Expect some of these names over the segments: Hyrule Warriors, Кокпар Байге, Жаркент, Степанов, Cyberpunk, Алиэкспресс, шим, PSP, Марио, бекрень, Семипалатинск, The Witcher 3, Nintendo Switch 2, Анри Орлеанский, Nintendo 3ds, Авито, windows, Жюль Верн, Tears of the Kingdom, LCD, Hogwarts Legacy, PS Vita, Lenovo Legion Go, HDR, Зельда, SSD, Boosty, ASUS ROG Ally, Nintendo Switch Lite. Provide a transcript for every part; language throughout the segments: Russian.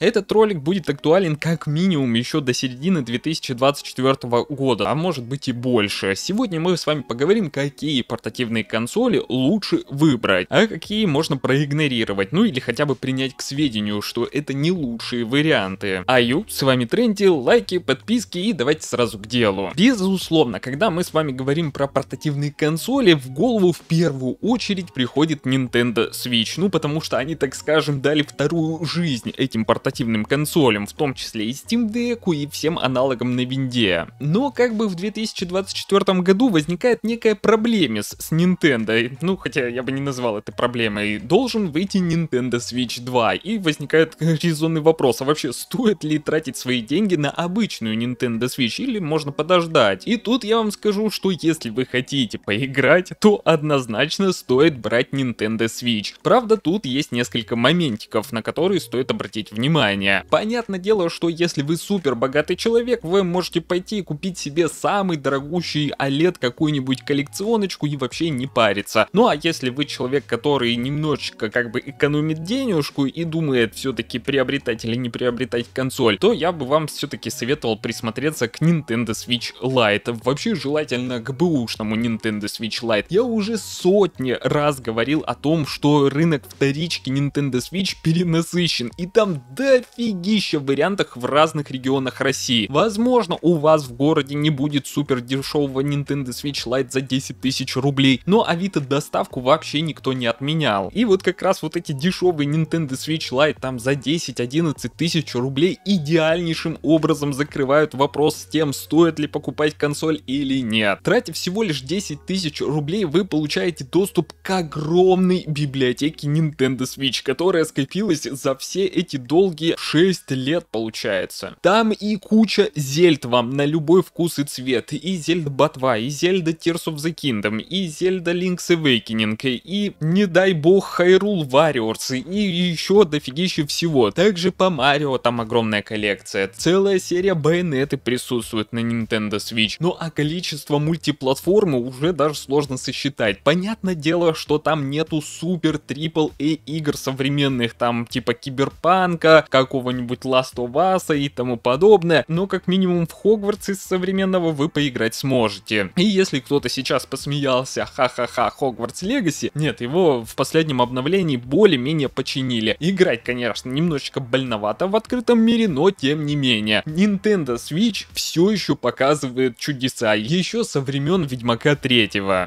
Этот ролик будет актуален как минимум еще до середины 2024 года, а может быть и больше. Сегодня мы с вами поговорим, какие портативные консоли лучше выбрать, а какие можно проигнорировать, ну или хотя бы принять к сведению, что это не лучшие варианты. А я, с вами Тренди, лайки, подписки и давайте сразу к делу. Безусловно, когда мы с вами говорим про портативные консоли, в голову в первую очередь приходит Nintendo Switch, ну потому что они, так скажем, дали вторую жизнь этим портативным консолям, в том числе и Steam Deck'у и всем аналогам на винде. Но как бы в 2024 году возникает некая проблема с Nintendo, ну хотя я бы не назвал это проблемой, должен выйти Nintendo Switch 2, и возникает резонный вопрос, а вообще стоит ли тратить свои деньги на обычную Nintendo Switch или можно подождать? И тут я вам скажу, что если вы хотите поиграть, то однозначно стоит брать Nintendo Switch. Правда, тут есть несколько моментиков, на которые стоит обратить внимание. Понятное дело, что если вы супер богатый человек, вы можете пойти и купить себе самый дорогущий OLED, какую-нибудь коллекционочку и вообще не париться. Ну а если вы человек, который немножечко как бы экономит денежку и думает все-таки приобретать или не приобретать консоль, то я бы вам все-таки советовал присмотреться к Nintendo Switch Lite. Вообще желательно к бэушному Nintendo Switch Lite. Я уже сотни раз говорил о том, что рынок вторички Nintendo Switch перенасыщен, и там дофигища вариантов в разных регионах России. Возможно, у вас в городе не будет супер дешевого Nintendo Switch Lite за 10 тысяч рублей, но авито доставку вообще никто не отменял. И вот как раз вот эти дешевые Nintendo Switch Lite там за 10-11 тысяч рублей идеальнейшим образом закрывают вопрос с тем, стоит ли покупать консоль или нет. Тратя всего лишь 10 тысяч рублей, вы получаете доступ к огромной библиотеке Nintendo Switch, которая скопилась за все эти долгие 6 лет получается. Там и куча зельд вам на любой вкус и цвет, и Зельда Ботва, и Зельда Tears of the Kingdom, и Зельда Link's Awakening, и не дай бог Hyrule Warriors, и еще дофигища всего. Также по Марио там огромная коллекция, целая серия Байонеты присутствует на Nintendo Switch, ну а количество мультиплатформы уже даже сложно сосчитать. Понятное дело, что там нету супер трипл A игр современных, там типа Киберпанка, какого-нибудь Last of Us и тому подобное, но как минимум в Хогвартс из современного вы поиграть сможете. И если кто-то сейчас посмеялся, ха-ха-ха, Hogwarts Legacy, нет, его в последнем обновлении более-менее починили. Играть, конечно, немножечко больновато в открытом мире, но тем не менее. Nintendo Switch все еще показывает чудеса, еще со времен Ведьмака 3.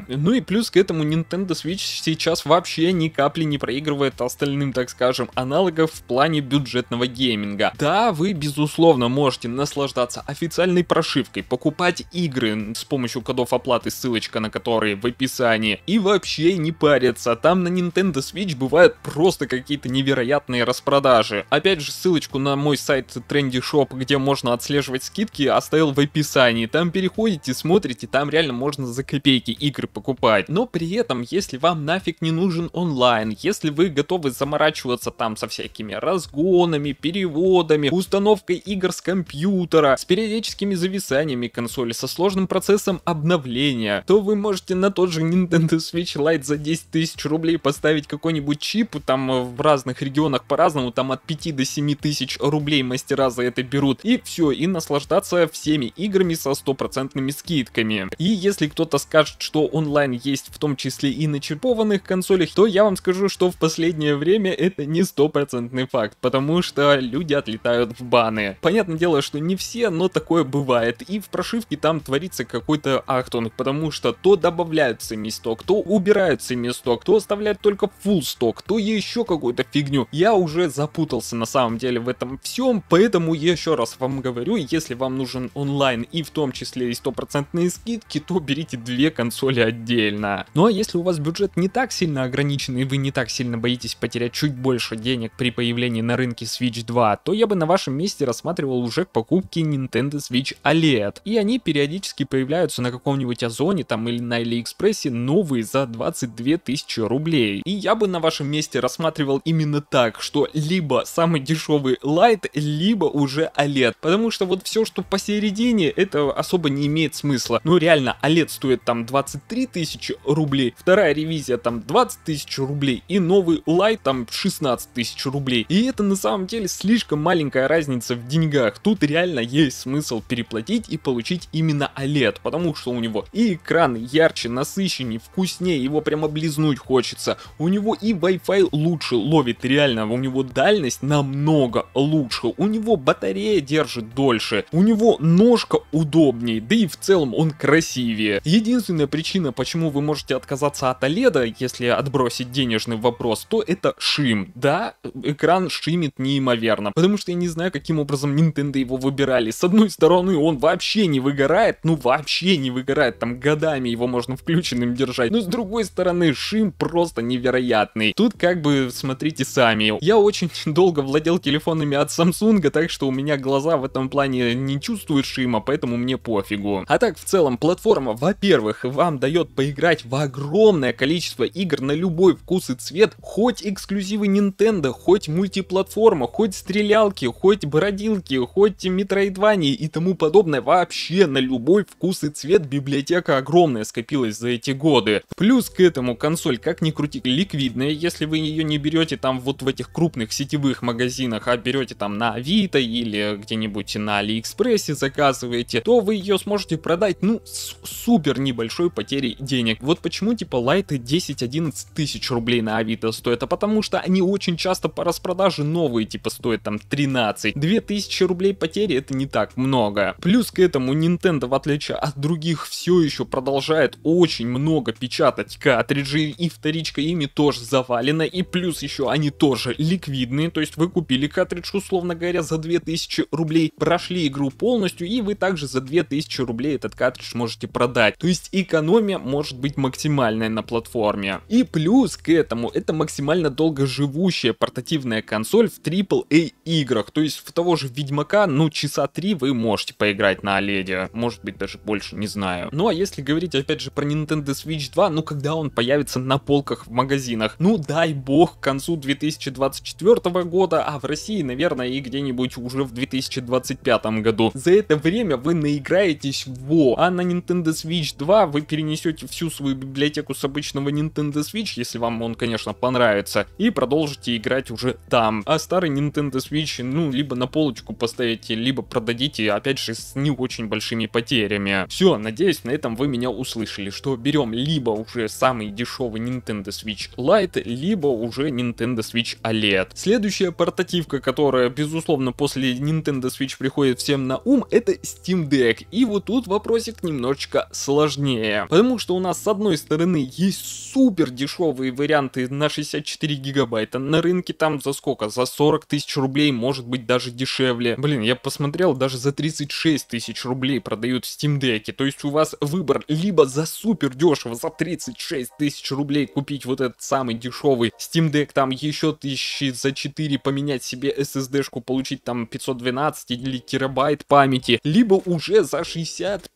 Ну и плюс к этому Nintendo Switch сейчас вообще ни капли не проигрывает остальным, так скажем, аналогов в плане бюджетного гейминга. Да, вы безусловно можете наслаждаться официальной прошивкой, покупать игры с помощью кодов оплаты, ссылочка на которые в описании, и вообще не париться, там на Nintendo Switch бывают просто какие-то невероятные распродажи. Опять же, ссылочку на мой сайт Trendy Shop, где можно отслеживать скидки, оставил в описании, там переходите, смотрите, там реально можно за копейки игры покупать. Но при этом, если вам нафиг не нужен онлайн, если вы готовы заморачиваться там со всякими разгонами, переводами, установкой игр с компьютера, с периодическими зависаниями консоли, со сложным процессом обновления, то вы можете на тот же Nintendo Switch Lite за 10 тысяч рублей поставить какой-нибудь чип, там в разных регионах по-разному, там от 5 до 7 тысяч рублей мастера за это берут, и все, и наслаждаться всеми играми со стопроцентными скидками. И если кто-то скажет, что онлайн есть в том числе и на чипованных консолях, то я вам скажу, что в последнее время это не стопроцентный факт, потому что люди отлетают в баны. Понятное дело, что не все, но такое бывает, и в прошивке там творится какой-то ахтунг, потому что то добавляют семисток, то убирают семисток, то оставляют только full сток, то еще какую-то фигню. Я уже запутался на самом деле в этом всем, поэтому я еще раз вам говорю, если вам нужен онлайн и в том числе и стопроцентные скидки, то берите две консоли отдельно. Ну а если у вас бюджет не так сильно ограничен и вы не так сильно боитесь потерять чуть больше денег при появлении на рынке Switch 2, то я бы на вашем месте рассматривал уже покупки Nintendo Switch OLED. И они периодически появляются на каком-нибудь Озоне там или на Алиэкспрессе новые за 22 тысячи рублей. И я бы на вашем месте рассматривал именно так, что либо самый дешевый Lite, либо уже OLED. Потому что вот все, что посередине, это особо не имеет смысла. Ну реально, OLED стоит там 23 тысячи рублей, вторая ревизия там 20 тысяч рублей и новый Lite там 16 тысяч рублей. И это на самом самом деле слишком маленькая разница в деньгах. Тут реально есть смысл переплатить и получить именно OLED, потому что у него и экран ярче, насыщеннее, вкуснее, его прямо облизнуть хочется. У него и Wi-Fi лучше ловит, реально, у него дальность намного лучше, у него батарея держит дольше, у него ножка удобнее, да и в целом он красивее. Единственная причина, почему вы можете отказаться от OLED, если отбросить денежный вопрос, то это шим. Да, экран шимит неимоверно, потому что я не знаю, каким образом Nintendo его выбирали. С одной стороны, он вообще не выгорает, ну вообще не выгорает, там годами его можно включенным держать, но с другой стороны, шим просто невероятный. Тут как бы смотрите сами. Я очень долго владел телефонами от Samsung, так что у меня глаза в этом плане не чувствуют шима, поэтому мне пофигу. А так в целом платформа, во-первых, вам дает поиграть в огромное количество игр на любой вкус и цвет, хоть эксклюзивы Nintendo, хоть мультиплатформа, хоть стрелялки, хоть бородилки, хоть метроидвания и тому подобное, вообще на любой вкус и цвет библиотека огромная скопилась за эти годы. Плюс к этому консоль, как ни крути, ликвидная, если вы ее не берете там вот в этих крупных сетевых магазинах, а берете там на Авито или где-нибудь на Алиэкспрессе заказываете, то вы ее сможете продать, ну, с супер небольшой потерей денег. Вот почему типа лайты 10-11 тысяч рублей на Авито стоят, а потому что они очень часто по распродаже новые типа стоят там 13. 2000 рублей потери — это не так много. Плюс к этому Nintendo, в отличие от других, все еще продолжает очень много печатать картриджи, и вторичка ими тоже завалена, и плюс еще они тоже ликвидные, то есть вы купили картридж, условно говоря, за 2000 рублей, прошли игру полностью, и вы также за 2000 рублей этот картридж можете продать. То есть экономия может быть максимальная на платформе. И плюс к этому, это максимально долгоживущая портативная консоль в AAA играх, то есть в того же Ведьмака, ну, часа 3 вы можете поиграть на OLED, может быть даже больше, не знаю. Ну а если говорить опять же про Nintendo Switch 2, ну когда он появится на полках в магазинах? Ну дай бог к концу 2024 года, а в России, наверное, и где-нибудь уже в 2025 году. За это время вы наиграетесь в WoW, а на Nintendo Switch 2 вы перенесете всю свою библиотеку с обычного Nintendo Switch, если вам он, конечно, понравится, и продолжите играть уже там. А старый Nintendo Switch, ну, либо на полочку поставите, либо продадите, опять же, с не очень большими потерями. Все, надеюсь, на этом вы меня услышали, что берем либо уже самый дешевый Nintendo Switch Lite, либо уже Nintendo Switch OLED. Следующая портативка, которая, безусловно, после Nintendo Switch приходит всем на ум, это Steam Deck. И вот тут вопросик немножечко сложнее, потому что у нас с одной стороны есть супер дешевые варианты на 64 гигабайта, на рынке там за сколько? За 40 тысяч рублей, может быть даже дешевле. Блин, я посмотрел, даже за 36 тысяч рублей продают Steam Deck'и, то есть у вас выбор либо за супер дешево, за 36 тысяч рублей купить вот этот самый дешевый Steam Deck, там еще тысячи за 4 поменять себе SSD-шку, получить там 512 или терабайт памяти, либо уже за 65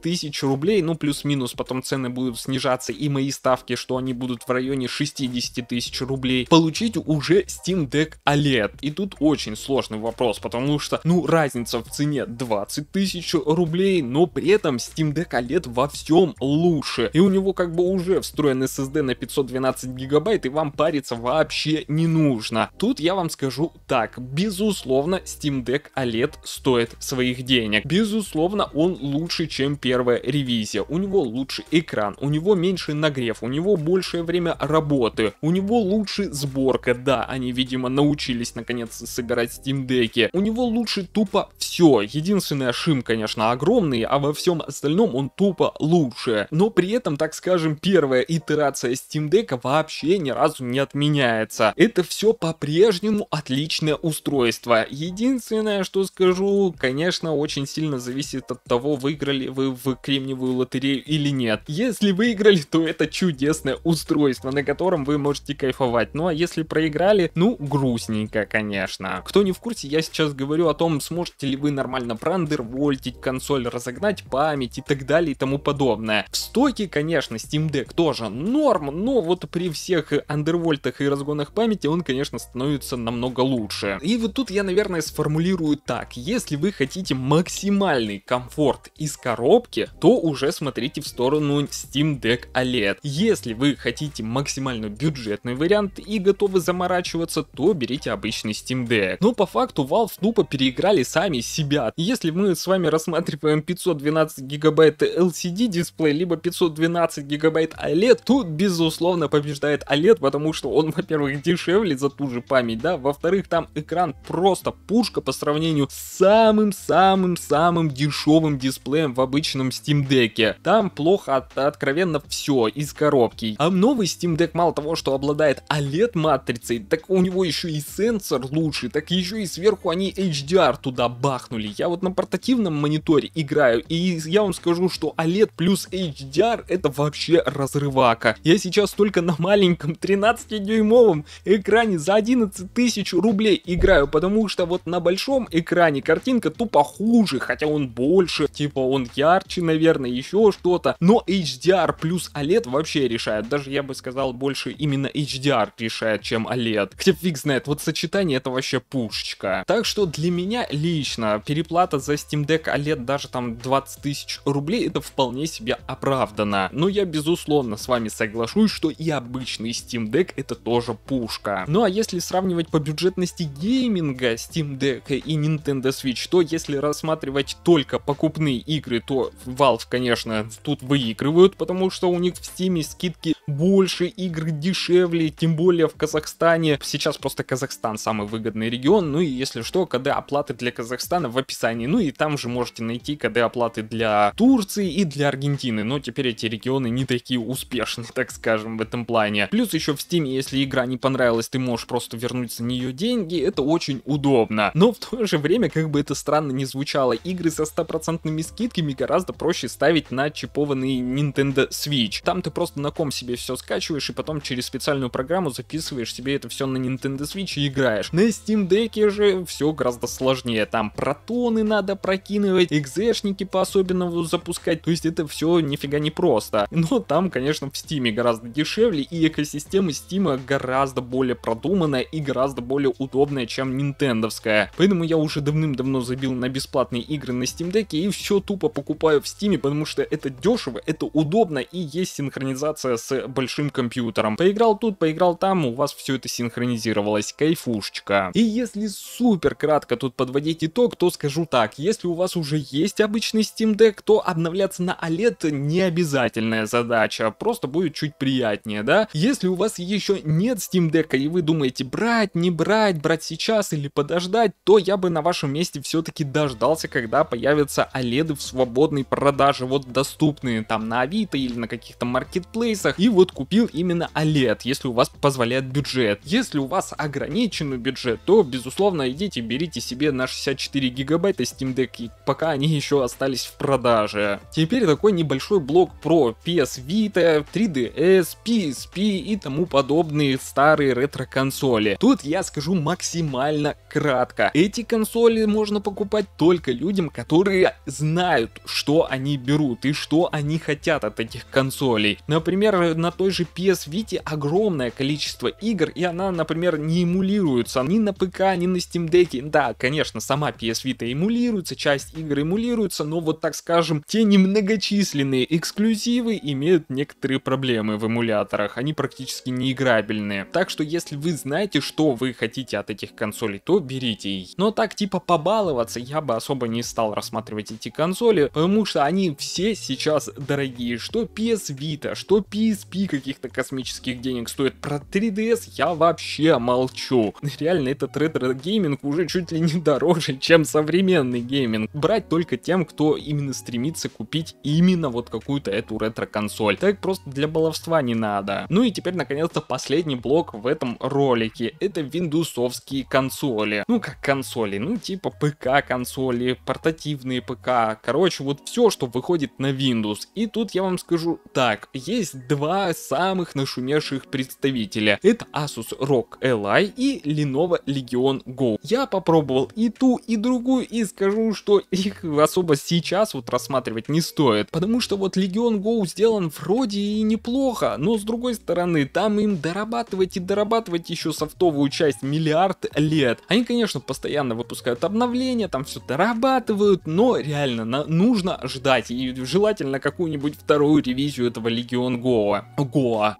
тысяч рублей, ну плюс-минус, потом цены будут снижаться, и мои ставки, что они будут в районе 60 тысяч рублей, получить уже Steam Deck OLED. И тут очень сложный вопрос, потому что, ну, разница в цене 20 тысяч рублей, но при этом Steam Deck OLED во всем лучше, и у него как бы уже встроен SSD на 512 гигабайт, и вам париться вообще не нужно. Тут я вам скажу так, безусловно, Steam Deck OLED стоит своих денег, безусловно, он лучше, чем первая ревизия, у него лучший экран, у него меньше нагрев, у него большее время работы, у него лучше сборка, да, они, видимо, научились наконец собирать Steam Deck'и, у него лучше тупо все, единственное, шим, конечно, огромный, а во всем остальном он тупо лучше, но при этом, так скажем, первая итерация Steam Deck'а вообще ни разу не отменяется, это все по-прежнему отличное устройство. Единственное, что скажу, конечно, очень сильно зависит от того, выиграли вы в кремниевую лотерею или нет. Если выиграли, то это чудесное устройство, на котором вы можете кайфовать. Ну а если проиграли, ну грустненько, конечно. Кто не в курсе, я сейчас говорю о том, сможете ли вы нормально проандервольтить консоль, разогнать память и так далее и тому подобное. В стоке, конечно, Steam Deck тоже норм, но вот при всех андервольтах и разгонах памяти он, конечно, становится намного лучше. И вот тут я, наверное, сформулирую так. Если вы хотите максимальный комфорт и скорость коробке, то уже смотрите в сторону Steam Deck OLED. Если вы хотите максимально бюджетный вариант и готовы заморачиваться, то берите обычный Steam Deck. Но по факту Valve тупо переиграли сами себя. Если мы с вами рассматриваем 512 гигабайт LCD дисплей, либо 512 гигабайт OLED, то безусловно побеждает OLED, потому что он, во-первых, дешевле за ту же память, да, во-вторых, там экран просто пушка по сравнению с самым-самым-самым дешевым дисплеем в обычном Steam Deck'е. Там плохо, откровенно, все из коробки. А новый Steam Deck мало того, что обладает OLED-матрицей, так у него еще и сенсор лучше, так еще и сверху они HDR туда бахнули. Я вот на портативном мониторе играю, и я вам скажу, что OLED плюс HDR это вообще разрывака. Я сейчас только на маленьком 13-дюймовом экране за 11 тысяч рублей играю, потому что вот на большом экране картинка тупо хуже, хотя он больше, типа он ярче, наверное, еще что-то, но HDR плюс OLED вообще решает, даже я бы сказал больше именно HDR решает, чем OLED, хотя фиг знает, вот сочетание это вообще пушечка. Так что для меня лично переплата за Steam Deck OLED даже там 20 тысяч рублей это вполне себе оправдано, но я безусловно с вами соглашусь, что и обычный Steam Deck это тоже пушка. Ну а если сравнивать по бюджетности гейминга Steam Deck и Nintendo Switch, то если рассматривать только покупные игры, то Valve, конечно, тут выигрывают, потому что у них в Steam скидки больше, игры дешевле, тем более в Казахстане. Сейчас просто Казахстан самый выгодный регион, ну и если что, КД оплаты для Казахстана в описании, ну и там же можете найти КД оплаты для Турции и для Аргентины, но теперь эти регионы не такие успешные, так скажем, в этом плане. Плюс еще в Steam, если игра не понравилась, ты можешь просто вернуть за нее деньги, это очень удобно. Но в то же время, как бы это странно не звучало, игры со 100% скидками гораздо проще ставить на чипованный Nintendo Switch. Там ты просто на ком себе все скачиваешь и потом через специальную программу записываешь себе это все на Nintendo Switch и играешь. На Steam Deck'е же все гораздо сложнее, там протоны надо прокинуть, экзешники по-особенному запускать, то есть это все нифига не просто. Но там, конечно, в Steam гораздо дешевле и экосистема Steam гораздо более продуманная и гораздо более удобная, чем нинтендовская. Поэтому я уже давным-давно забил на бесплатные игры на Steam Deck и все тупо покупаю в Steam, потому что это дешево, это удобно и есть синхронизация с большим компьютером. Поиграл тут, поиграл там, у вас все это синхронизировалось, кайфушечка. И если супер кратко тут подводить итог, то скажу так, если у вас уже есть обычный Steam Deck, то обновляться на OLED не обязательная задача, просто будет чуть приятнее, да? Если у вас еще нет Steam Deck'а и вы думаете брать, не брать, брать сейчас или подождать, то я бы на вашем месте все-таки дождался, когда появятся OLED в свободной продаже, вот доступные там на Авито или на каких-то маркетплейсах, и вот купил именно OLED, если у вас позволяет бюджет. Если у вас ограниченный бюджет, то безусловно идите берите себе на 64 гигабайта Steam Deck, пока они еще остались в продаже. Теперь такой небольшой блок про PS Vita, 3DS, PSP и тому подобные старые ретро-консоли. Тут я скажу максимально кратко. Эти консоли можно покупать только людям, которые знают, что они берут и что они хотят от этих консолей. Например, на той же PS Vita огромное количество игр, и она, например, не эмулируется ни на ПК, ни на Steam Deck. Да, конечно, сама PS Vita эмулируется, часть игр эмулируется, но вот так скажем, те немногочисленные эксклюзивы имеют некоторые проблемы в эмуляторах, они практически неиграбельные. Так что если вы знаете, что вы хотите от этих консолей, то берите их. Но так типа побаловаться я бы особо не стал рассматривать эти консоли, потому что они все сейчас дорогие, что PS Vita, что PSP каких-то космических денег стоит, про 3DS я вообще молчу. Реально этот ретро-гейминг уже чуть ли не дороже, чем современный гейминг. Брать только тем, кто именно стремится купить именно вот какую-то эту ретро-консоль. Так просто для баловства не надо. Ну и теперь наконец-то последний блок в этом ролике. Это виндусовские консоли. Ну как консоли, ну типа ПК консоли, портативные ПК, короче вот все, что выходит на Windows. И тут я вам скажу так, есть два самых нашумевших представителя. Это ASUS ROG Ally и Lenovo Legion Go. Я попробовал и ту, и другую и скажу, что их особо сейчас вот рассматривать не стоит, потому что вот Legion Go сделан вроде и неплохо, но с другой стороны там им дорабатывать и дорабатывать еще софтовую часть миллиард лет. Они конечно постоянно выпускают обновления, там все дорабатывают, но реально на нужно ждать, и желательно какую-нибудь вторую ревизию этого Legion Go.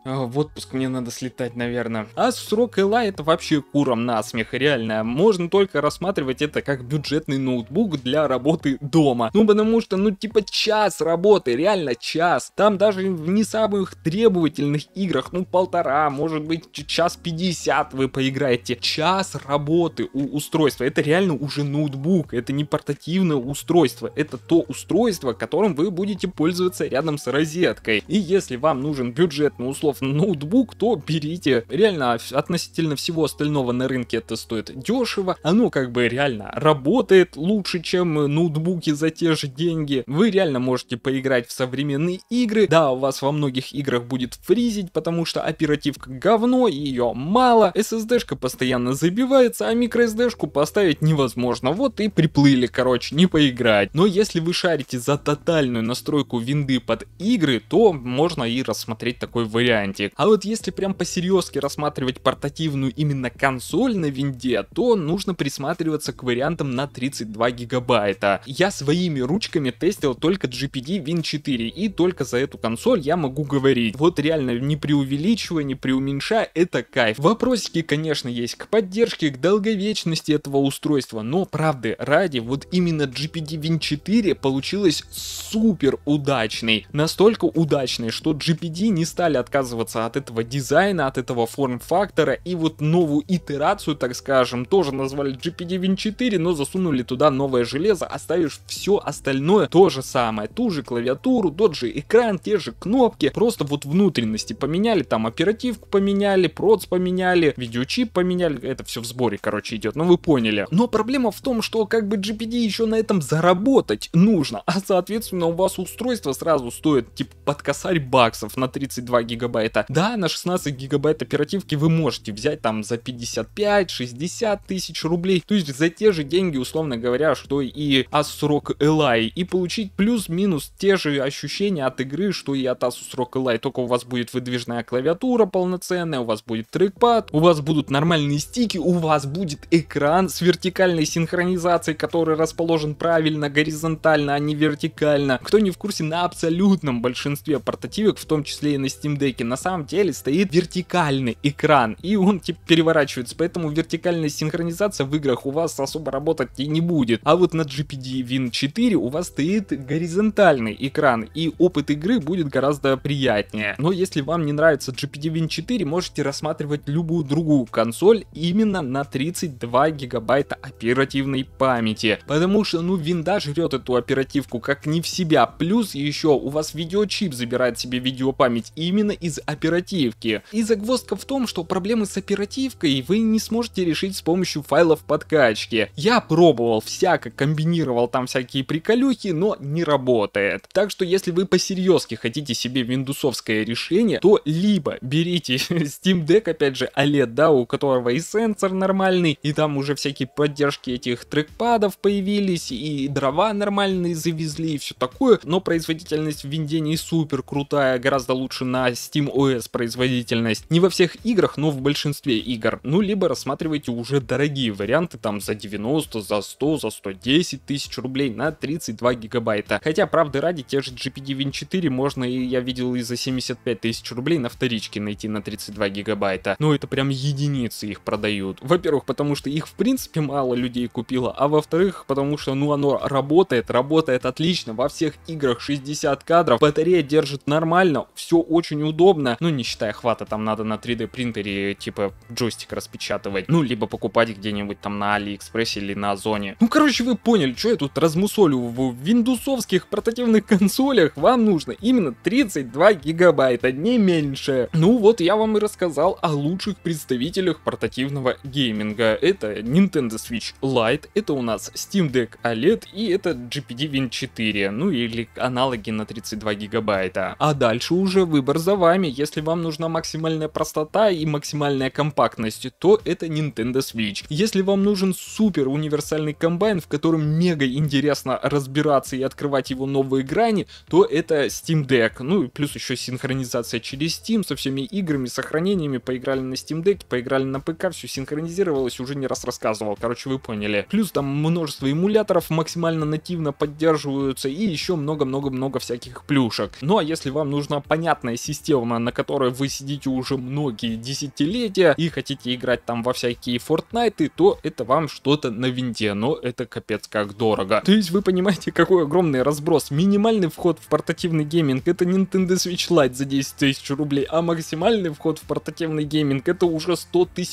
В отпуск мне надо слетать, наверное. ASUS ROG Ally — это вообще курам насмех, реально. Можно только рассматривать это как бюджетный ноутбук для работы дома. Ну, потому что, ну, типа час работы, реально час. Там даже в не самых требовательных играх, ну, 1,5, может быть, 1:50 вы поиграете. Час работы у устройства. Это реально уже ноутбук, это не портативное устройство. Это то устройство, которым вы будете пользоваться рядом с розеткой. И если вам нужен бюджетный, условно, ноутбук, то берите. Реально, относительно всего остального на рынке это стоит дешево. Оно как бы реально работает лучше, чем ноутбуки за те же деньги. Вы реально можете поиграть в современные игры. Да, у вас во многих играх будет фризить, потому что оперативка говно, ее мало. SSD-шка постоянно забивается, а микро-SD-шку поставить невозможно. Вот и приплыли, короче, не поиграть. Но если вы шарите за тотальную настройку винды под игры, то можно и рассмотреть такой вариантик. А вот если прям по-серьезки рассматривать портативную именно консоль на винде, то нужно присматриваться к вариантам на 32 гигабайта. Я своими ручками тестил только GPD Win 4, и только за эту консоль я могу говорить. Вот реально, не преувеличивая, не преуменьшая, это кайф. Вопросики, конечно, есть к поддержке, к долговечности этого устройства, но правды ради, вот именно GPD Win 4 получилось супер удачный. Настолько удачный, что GPD не стали отказываться от этого дизайна, от этого форм-фактора, и вот новую итерацию, так скажем, тоже назвали GPD Win 4, но засунули туда новое железо, оставишь все остальное то же самое, ту же клавиатуру, тот же экран, те же кнопки, просто вот внутренности поменяли, там оперативку поменяли, проц поменяли, видеочип поменяли, это все в сборе, короче, идет, ну вы поняли. Но проблема в том, что как бы GPD еще на этом заработать нужно, а соответственно у вас устройство сразу стоит типа под косарь баксов на 32 гигабайта. Да, на 16 гигабайт оперативки вы можете взять там за 55-60 тысяч рублей, то есть за те же деньги, условно говоря, что и ASUS ROG Ally, и получить плюс-минус те же ощущения от игры, что и от ASUS ROG Ally, только у вас будет выдвижная клавиатура полноценная, у вас будет трекпад, у вас будут нормальные стики, у вас будет экран с вертикальной синхронизацией, который расположен правильно, горизонтально, а не вертикально. Кто не в курсе, на абсолютном большинстве портативок, в том числе и на Steam Deck'е, на самом деле стоит вертикальный экран, и он типа переворачивается, поэтому вертикальная синхронизация в играх у вас особо работать и не будет. А вот на GPD Win 4 у вас стоит горизонтальный экран, и опыт игры будет гораздо приятнее. Но если вам не нравится GPD Win 4, можете рассматривать любую другую консоль именно на 32 гигабайта оперативной памяти. Потому что, ну, винда жрет эту оперативку как не в себя. Плюс еще у вас видеочип забирает себе видеопамять именно из оперативки. И загвоздка в том, что проблемы с оперативкой вы не сможете решить с помощью файлов подкачки. Я пробовал всяко, комбинировал там всякие приколюхи, но не работает. Так что если вы по-серьезки хотите себе виндусовское решение, то либо берите Steam Deck, опять же OLED, да, у которого и сенсор нормальный, и там уже всякие поддержки этих трекпадов появились, и дрова нормальные завезли, и все такое, но производительность в винде не супер крутая, гораздо лучше на Steam OS производительность. Не во всех играх, но в большинстве игр. Ну, либо рассматривайте уже дорогие варианты, там за 90, за 100, за 110 тысяч рублей на 32 гигабайта. Хотя, правды ради, те же GPD Win 4 можно, и я видел, и за 75 тысяч рублей на вторичке найти на 32 гигабайта. Но это прям единицы их продают. Во-первых, потому что их в принципе мало людей купило, а во-вторых, потому что, ну, оно работает отлично, во всех играх 60 кадров, батарея держит нормально, все очень удобно, ну, не считая хвата, там надо на 3D принтере типа джойстик распечатывать, ну, либо покупать где-нибудь там на Алиэкспрессе или на Озоне. Ну, короче, вы поняли, что я тут размусолю. В виндусовских портативных консолях вам нужно именно 32 гигабайта, не меньше. Ну, вот я вам и рассказал о лучших представителях портативного гейминга. Это Nintendo Switch Lite, это у нас Steam Deck OLED, и это GPD Win 4, ну или аналоги на 32 гигабайта. А дальше уже выбор за вами. Если вам нужна максимальная простота и максимальная компактность, то это Nintendo Switch. Если вам нужен супер универсальный комбайн, в котором мега интересно разбираться и открывать его новые грани, то это Steam Deck. Ну и плюс еще синхронизация через Steam со всеми играми, сохранениями. Поиграли на Steam Deck, поиграли на ПК, все синхронизировалось, уже не раз рассказывал. Короче, вы поняли. Плюс там множество эмуляторов максимально нативно поддерживается, поддерживаются, и еще много-много-много всяких плюшек. Ну а если вам нужна понятная система, на которой вы сидите уже многие десятилетия и хотите играть там во всякие Fortnite, то это вам что-то на винте, но это капец как дорого. То есть вы понимаете, какой огромный разброс. Минимальный вход в портативный гейминг — это Nintendo Switch Lite за 10 000 рублей, а максимальный вход в портативный гейминг — это уже 100 000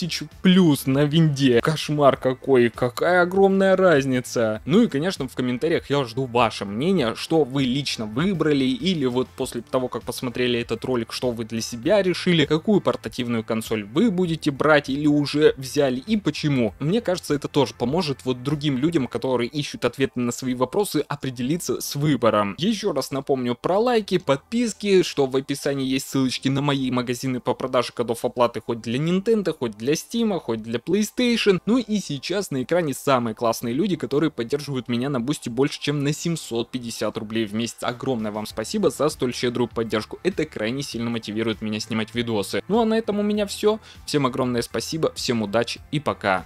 плюс на винде. Кошмар какой, какая огромная разница. Ну и конечно, в комментариях я жду ваше мнение, что вы лично выбрали, или вот после того, как посмотрели этот ролик, что вы для себя решили, какую портативную консоль вы будете брать или уже взяли и почему. Мне кажется, это тоже поможет вот другим людям, которые ищут ответы на свои вопросы, определиться с выбором. Еще раз напомню про лайки, подписки, что в описании есть ссылочки на мои магазины по продаже кодов оплаты хоть для Nintendo, хоть для Steam, хоть для PlayStation. Ну и сейчас на экране самые классные люди, которые поддерживают меня на Boosty больше, чем на 750 рублей в месяц. Огромное вам спасибо за столь щедрую поддержку. Это крайне сильно мотивирует меня снимать видосы. Ну а на этом у меня все. Всем огромное спасибо, всем удачи и пока.